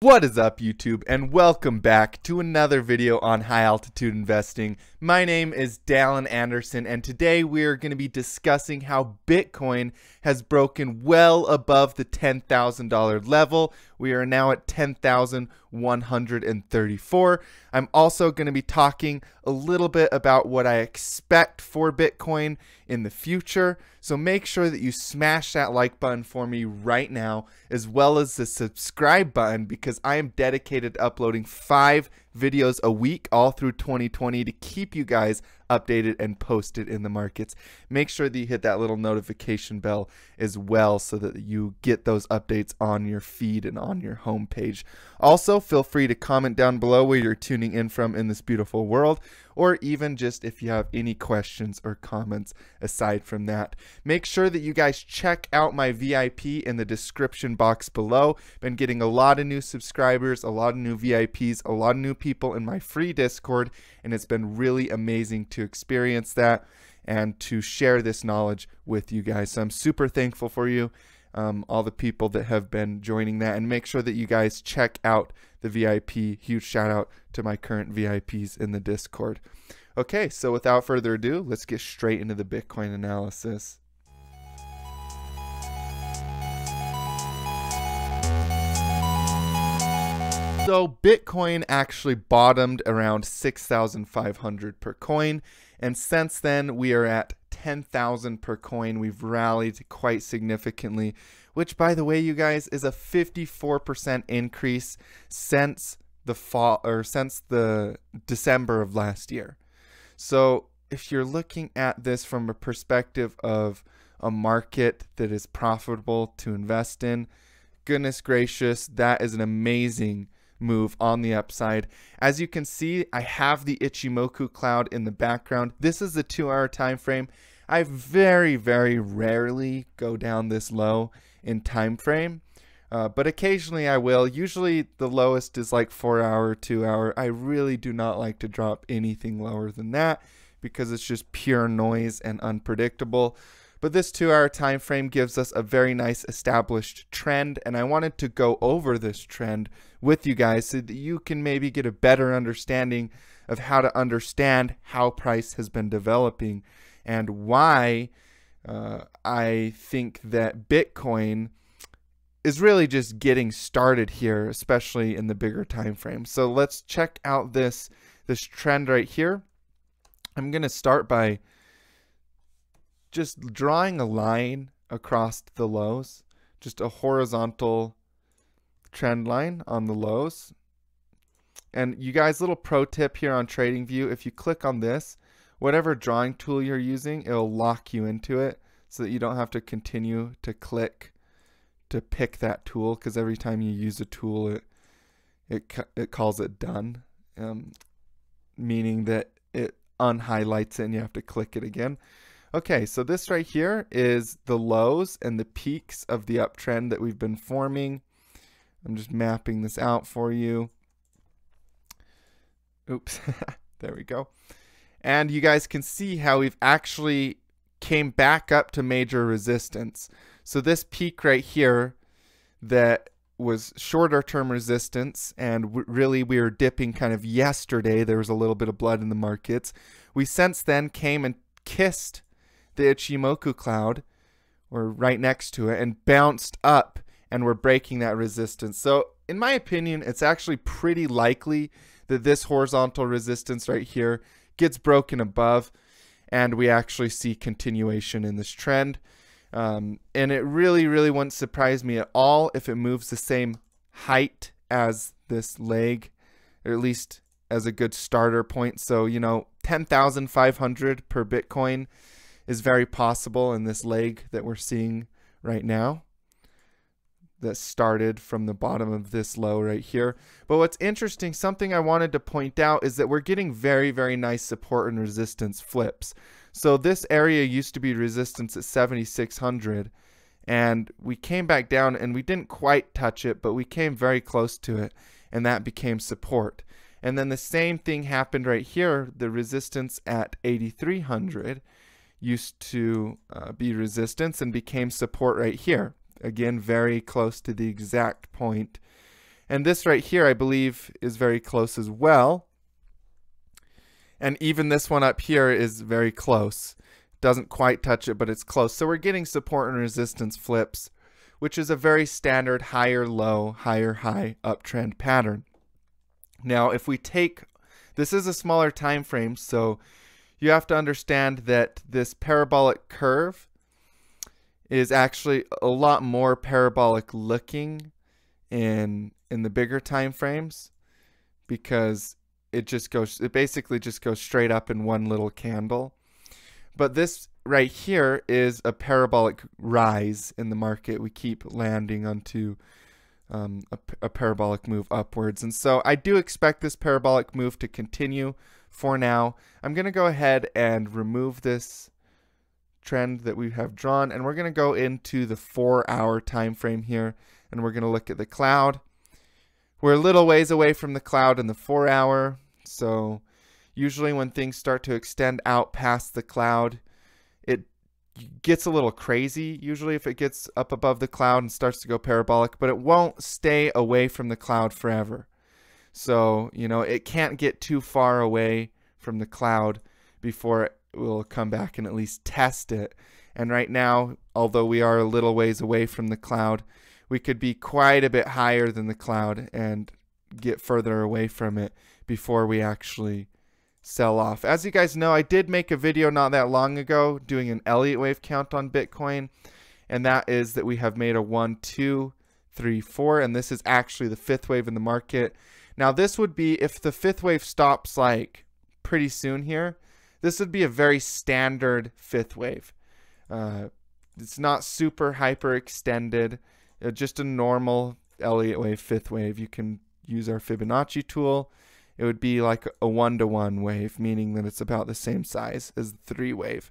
What is up, YouTube, and welcome back to another video on High Altitude Investing. My name is Dallin Anderson, and today we are going to be discussing how Bitcoin has broken well above the $10,000 level. We are now at $10,134. I'm also going to be talking a little bit about what I expect for Bitcoin in the future. So make sure that you smash that like button for me right now, as well as the subscribe button, because I am dedicated to uploading 5 videos a week all through 2020 to keep you guys updated and posted in the markets. Make sure that you hit that little notification bell as well so that you get those updates on your feed and on your homepage. Also, feel free to comment down below where you're tuning in from in this beautiful world, or even just if you have any questions or comments aside from that. Make sure that you guys check out my VIP in the description box below. Been getting a lot of new subscribers, a lot of new VIPs, a lot of new people in my free Discord, and it's been really amazing to experience that and to share this knowledge with you guys. So I'm super thankful for you, all the people that have been joining that, and make sure that you guys check out the VIP. Huge shout out to my current VIPs in the Discord. Okay, so without further ado, let's get straight into the Bitcoin analysis. So Bitcoin actually bottomed around 6,500 per coin, and since then we are at 10,000 per coin. We've rallied quite significantly, which, by the way, you guys, is a 54% increase since the fall, or since the December of last year. So if you're looking at this from a perspective of a market that is profitable to invest in, goodness gracious, that is an amazing move on the upside. As you can see, I have the Ichimoku cloud in the background. This is the 2-hour time frame. I very rarely go down this low in time frame, but occasionally I will. Usually the lowest is like 4-hour, 2-hour. I really do not like to drop anything lower than that because it's just pure noise and unpredictable. But this 2-hour time frame gives us a very nice established trend, and I wanted to go over this trend with you guys so that you can maybe get a better understanding of how to understand how price has been developing and why I think that Bitcoin is really just getting started here, especially in the bigger time frame. So let's check out this trend right here. I'm going to start by just drawing a line across the lows, just a horizontal trend line on the lows. And you guys, little pro tip here on TradingView, if you click on this, whatever drawing tool you're using, it'll lock you into it so that you don't have to continue to click to pick that tool, because every time you use a tool, it calls it done, meaning that it unhighlights it and you have to click it again. Okay, so this right here is the lows and the peaks of the uptrend that we've been forming. I'm just mapping this out for you. Oops, there we go. And you guys can see how we've actually came back up to major resistance. So this peak right here that was shorter term resistance, and really we were dipping kind of yesterday. There was a little bit of blood in the markets. We since then came and kissed the Ichimoku cloud, or right next to it, and bounced up, and we're breaking that resistance. So in my opinion, it's actually pretty likely that this horizontal resistance right here gets broken above, and we actually see continuation in this trend. And it really wouldn't surprise me at all if it moves the same height as this leg, or at least as a good starter point. So, you know, 10,500 per Bitcoin is very possible in this leg that we're seeing right now that started from the bottom of this low right here. But what's interesting, something I wanted to point out, is that we're getting very nice support and resistance flips. So this area used to be resistance at 7,600, and we came back down and we didn't quite touch it, but we came very close to it, and that became support. And then the same thing happened right here. The resistance at 8,300 used to be resistance and became support right here. Again, very close to the exact point. And this right here, I believe, is very close as well. And even this one up here is very close. Doesn't quite touch it, but it's close. So we're getting support and resistance flips, which is a very standard higher low, higher high uptrend pattern. Now, if we take, this is a smaller time frame, so you have to understand that this parabolic curve is actually a lot more parabolic looking in the bigger time frames, because it basically just goes straight up in one little candle. But this right here is a parabolic rise in the market. We keep landing onto a parabolic move upwards. And so I do expect this parabolic move to continue for now. I'm going to go ahead and remove this trend that we have drawn, and we're going to go into the 4-hour time frame here, and we're going to look at the cloud. We're a little ways away from the cloud in the 4-hour, so usually when things start to extend out past the cloud, it gets a little crazy, usually, if it gets up above the cloud and starts to go parabolic, but it won't stay away from the cloud forever. So, you know, it can't get too far away from the cloud before it will come back and at least test it. And right now, although we are a little ways away from the cloud, we could be quite a bit higher than the cloud and get further away from it before we actually sell off. As you guys know, I did make a video not that long ago doing an Elliott wave count on Bitcoin, and that is that we have made a 1, 2, 3, 4, and this is actually the 5th wave in the market. Now this would be if the 5th wave stops like pretty soon here. This would be a very standard 5th wave. It's not super hyper extended, just a normal Elliott wave 5th wave. You can use our Fibonacci tool. It would be like a 1-to-1 wave, meaning that it's about the same size as the 3 wave.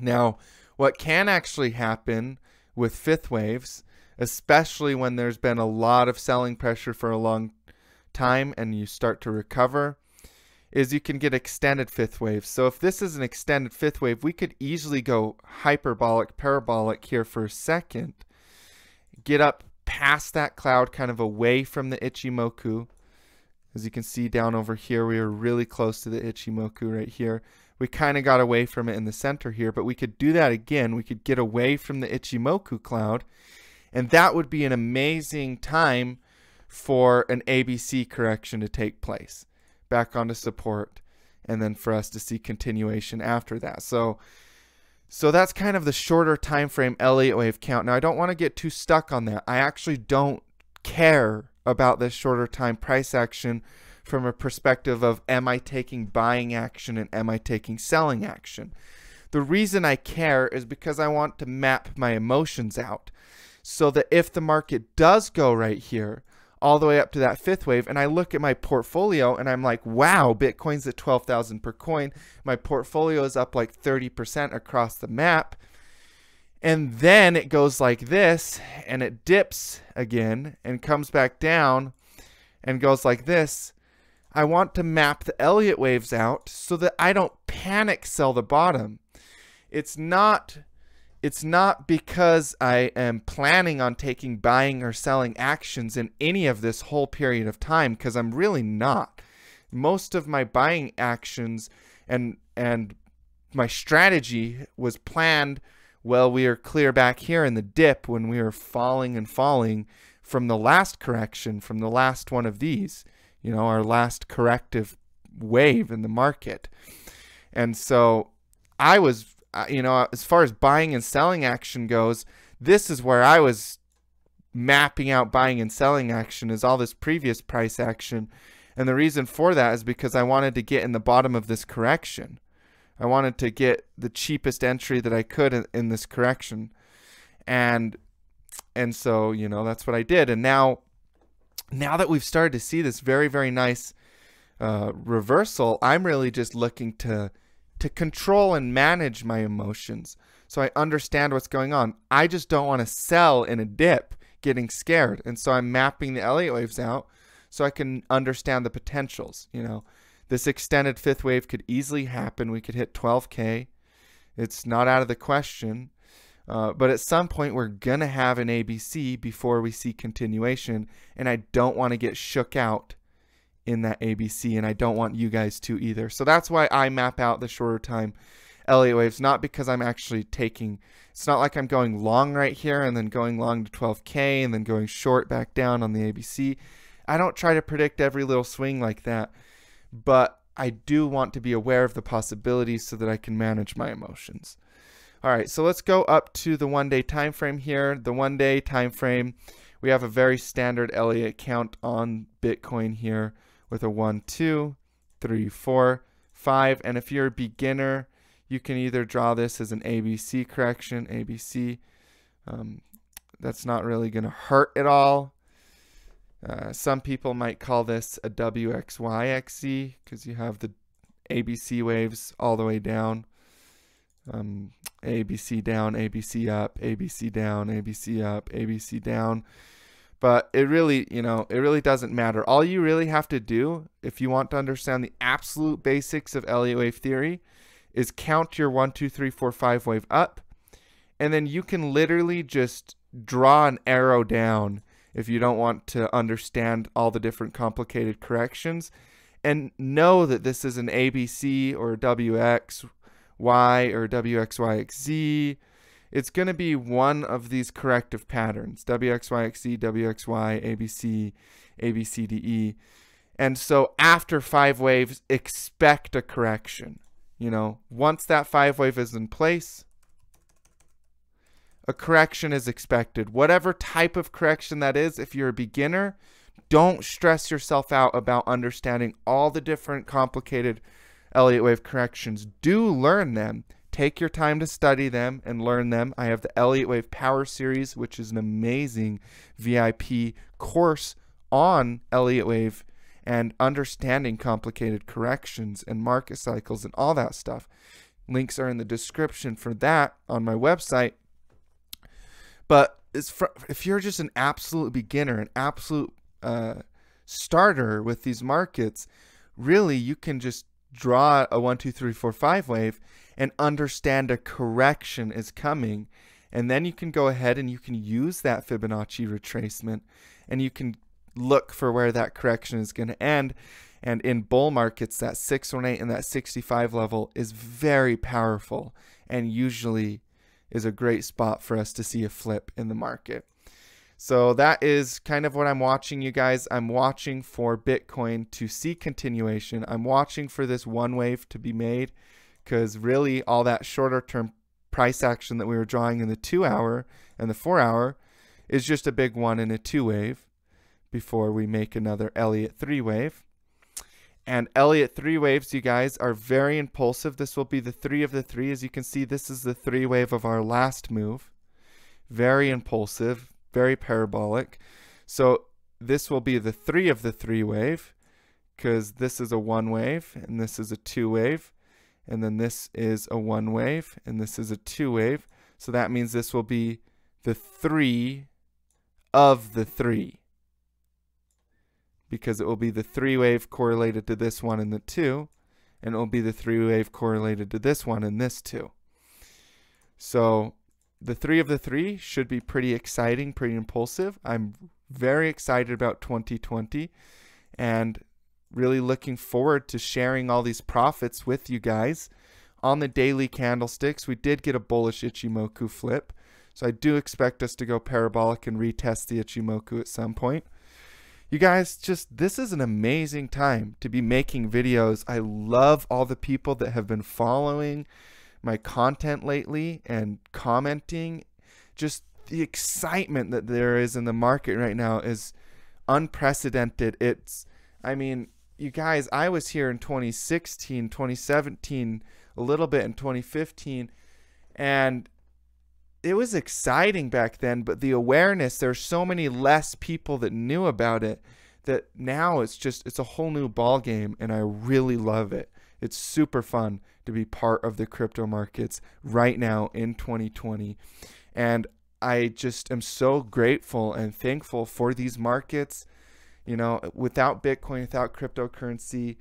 Now, what can actually happen with 5th waves, especially when there's been a lot of selling pressure for a long time and you start to recover, is you can get extended 5th waves. So if this is an extended 5th wave, we could easily go hyperbolic, parabolic here for a second, get up past that cloud, kind of away from the Ichimoku. As you can see down over here, we are really close to the Ichimoku right here. We kind of got away from it in the center here, but we could do that again. We could get away from the Ichimoku cloud, and that would be an amazing time for an ABC correction to take place, back onto support, and then for us to see continuation after that. So that's kind of the shorter time frame Elliott wave count. Now, I don't want to get too stuck on that. I actually don't care about this shorter time price action from a perspective of, am I taking buying action and am I taking selling action? The reason I care is because I want to map my emotions out so that if the market does go right here all the way up to that 5th wave, and I look at my portfolio and I'm like, wow, Bitcoin's at 12,000 per coin. My portfolio is up like 30% across the map. And then it goes like this, and it dips again and comes back down and goes like this. I want to map the Elliott waves out so that I don't panic sell the bottom. It's not because I am planning on taking buying or selling actions in any of this whole period of time, because I'm really not. Most of my buying actions and my strategy was planned. Well, we are clear back here in the dip when we are falling and falling from the last correction, from the last one of these, you know, our last corrective wave in the market. And so I was, you know, as far as buying and selling action goes, this is where I was mapping out buying and selling action, is all this previous price action. And the reason for that is because I wanted to get in the bottom of this correction. I wanted to get the cheapest entry that I could in this correction. And so, you know, that's what I did. And now that we've started to see this very, very nice reversal, I'm really just looking to control and manage my emotions so I understand what's going on. I just don't want to sell in a dip getting scared. And so I'm mapping the Elliott waves out so I can understand the potentials, you know. This extended 5th wave could easily happen. We could hit 12K. It's not out of the question. But at some point, we're going to have an ABC before we see continuation. And I don't want to get shook out in that ABC. And I don't want you guys to either. So that's why I map out the shorter time Elliott waves. Not because I'm actually taking... It's not like I'm going long right here and then going long to 12K and then going short back down on the ABC. I don't try to predict every little swing like that. But I do want to be aware of the possibilities so that I can manage my emotions. All right, so let's go up to the one-day time frame here. The one-day time frame, we have a very standard Elliott count on Bitcoin here with a 1, 2, 3, 4, 5. And if you're a beginner, you can either draw this as an ABC correction, ABC. That's not really going to hurt at all. Some people might call this a WXYXZ because you have the ABC waves all the way down. ABC down, ABC up, ABC down, ABC up, ABC down. But it really, you know, it really doesn't matter. All you really have to do, if you want to understand the absolute basics of Elliott wave theory, is count your 1, 2, 3, 4, 5 wave up. And then you can literally just draw an arrow down if you don't want to understand all the different complicated corrections. And know that this is an ABC or WX Y or WXYXZ. It's going to be one of these corrective patterns, WXYXZ, WXY, ABC, ABCDE. And so after 5 waves, expect a correction. You know, once that 5 wave is in place, a correction is expected. Whatever type of correction that is, if you're a beginner, don't stress yourself out about understanding all the different complicated Elliott wave corrections. Do learn them. Take your time to study them and learn them. I have the Elliott Wave Power Series, which is an amazing VIP course on Elliott wave and understanding complicated corrections and market cycles and all that stuff. Links are in the description for that on my website. But if you're just an absolute beginner, an absolute starter with these markets, really you can just draw a 1, 2, 3, 4, 5 wave and understand a correction is coming. And then you can go ahead and you can use that Fibonacci retracement and you can look for where that correction is going to end. And in bull markets, that 618 and that 65 level is very powerful and usually is a great spot for us to see a flip in the market. So that is kind of what I'm watching, you guys. I'm watching for Bitcoin to see continuation. I'm watching for this one wave to be made because really all that shorter term price action that we were drawing in the 2-hour and the 4-hour is just a big 1 and a 2 wave before we make another Elliott 3 wave. And Elliott 3 waves, you guys, are very impulsive. This will be the 3 of the 3. As you can see, this is the 3 wave of our last move. Very impulsive. Very parabolic. So this will be the 3 of the 3 wave because this is a 1 wave and this is a 2 wave. And then this is a 1 wave and this is a 2 wave. So that means this will be the 3 of the 3 because it will be the 3 wave correlated to this 1 and the 2. And it will be the 3 wave correlated to this 1 and this 2. So the 3 of the 3 should be pretty exciting, pretty impulsive. I'm very excited about 2020 and really looking forward to sharing all these profits with you guys. On the daily candlesticks, we did get a bullish Ichimoku flip. So I do expect us to go parabolic and retest the Ichimoku at some point. You guys, just this is an amazing time to be making videos. I love all the people that have been following my content lately and commenting. Just the excitement that there is in the market right now is unprecedented. It's, I mean, you guys, I was here in 2016, 2017, a little bit in 2015, and it was exciting back then, but the awareness, there's so many less people that knew about it that now it's just, it's a whole new ball game, and I really love it. It's super fun to be part of the crypto markets right now in 2020. And I just am so grateful and thankful for these markets. You know, without Bitcoin, without cryptocurrency,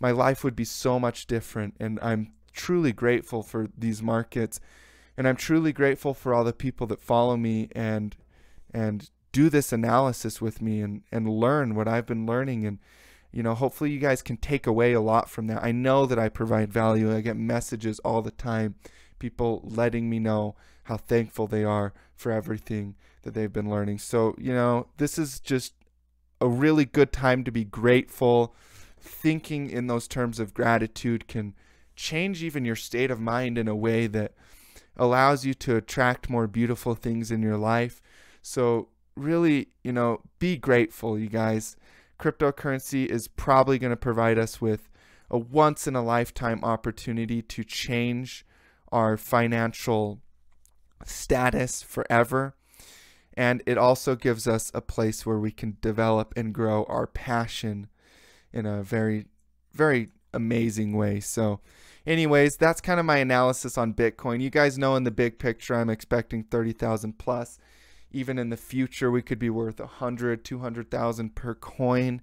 my life would be so much different. And I'm truly grateful for these markets. And I'm truly grateful for all the people that follow me and do this analysis with me and learn what I've been learning. And, you know, hopefully you guys can take away a lot from that. I know that I provide value. I get messages all the time, people letting me know how thankful they are for everything that they've been learning. So, you know, this is just a really good time to be grateful. Thinking in those terms of gratitude can change even your state of mind in a way that allows you to attract more beautiful things in your life. So really, you know, be grateful, you guys. Cryptocurrency is probably going to provide us with a once in a lifetime opportunity to change our financial status forever. And it also gives us a place where we can develop and grow our passion in a very, very amazing way. So anyways, that's kind of my analysis on Bitcoin. You guys know in the big picture, I'm expecting 30,000 plus. Even in the future, we could be worth 100, 200,000 per coin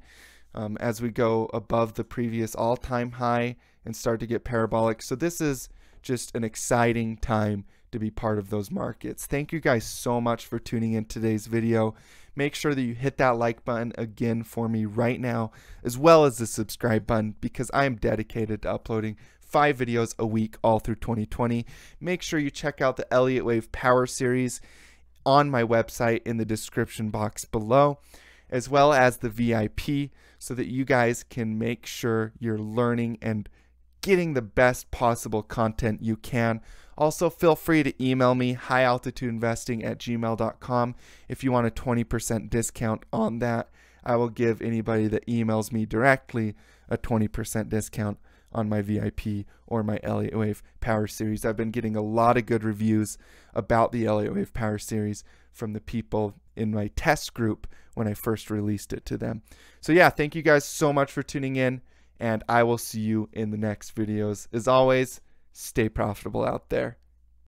as we go above the previous all-time high and start to get parabolic. So this is just an exciting time to be part of those markets. Thank you guys so much for tuning in today's video. Make sure that you hit that like button again for me right now, as well as the subscribe button, because I am dedicated to uploading 5 videos a week all through 2020. Make sure you check out the Elliott Wave Power Series on my website in the description box below, as well as the VIP, so that you guys can make sure you're learning and getting the best possible content you can. Also, feel free to email me, highaltitudeinvesting@gmail.com, if you want a 20% discount on that. I will give anybody that emails me directly a 20% discount on my VIP or my Elliott Wave Power Series. I've been getting a lot of good reviews about the Elliott Wave Power Series from the people in my test group when I first released it to them. So yeah, thank you guys so much for tuning in, and I will see you in the next videos. As always, stay profitable out there.